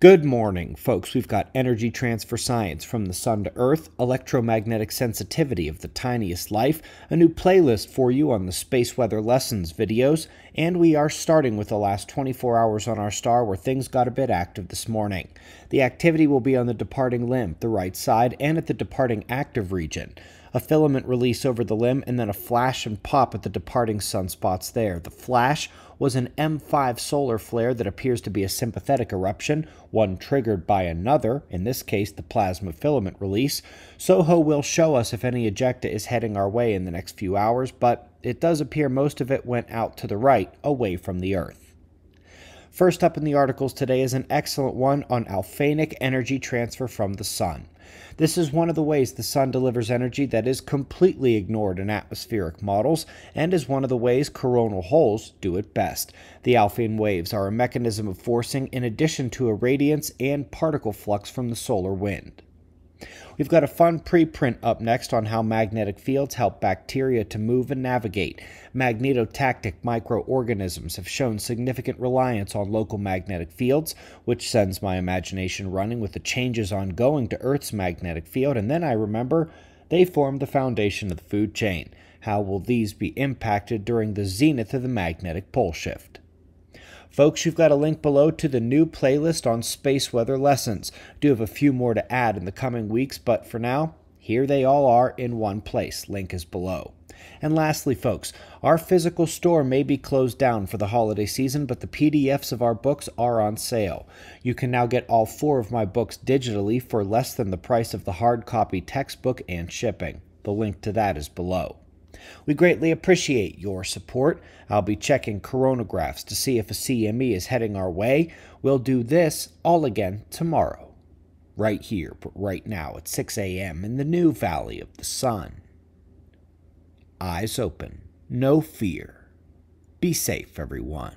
Good morning, folks. We've got energy transfer science from the sun to earth, electromagnetic sensitivity of the tiniest life, a new playlist for you on the space weather lessons videos, and we are starting with the last 24 hours on our star where things got a bit active this morning. The activity will be on the departing limb, the right side, and at the departing active region. A filament release over the limb and then a flash and pop at the departing sunspots there. The flash was an M5 solar flare that appears to be a sympathetic eruption, one triggered by another, in this case the plasma filament release. SOHO will show us if any ejecta is heading our way in the next few hours, but it does appear most of it went out to the right, away from the Earth. First up in the articles today is an excellent one on Alfvénic energy transfer from the sun. This is one of the ways the sun delivers energy that is completely ignored in atmospheric models, and is one of the ways coronal holes do it best. The Alfvén waves are a mechanism of forcing in addition to irradiance and particle flux from the solar wind. We've got a fun preprint up next on how magnetic fields help bacteria to move and navigate. Magnetotactic microorganisms have shown significant reliance on local magnetic fields, which sends my imagination running with the changes ongoing to Earth's magnetic field, and then I remember they form the foundation of the food chain. How will these be impacted during the zenith of the magnetic pole shift? Folks, you've got a link below to the new playlist on space weather lessons. I do have a few more to add in the coming weeks, but for now, here they all are in one place. Link is below. And lastly, folks, our physical store may be closed down for the holiday season, but the PDFs of our books are on sale. You can now get all four of my books digitally for less than the price of the hard copy textbook and shipping. The link to that is below. We greatly appreciate your support. I'll be checking coronagraphs to see if a CME is heading our way. We'll do this all again tomorrow, right here, but right now at 6 a.m. in the new Valley of the Sun. Eyes open, no fear. Be safe, everyone.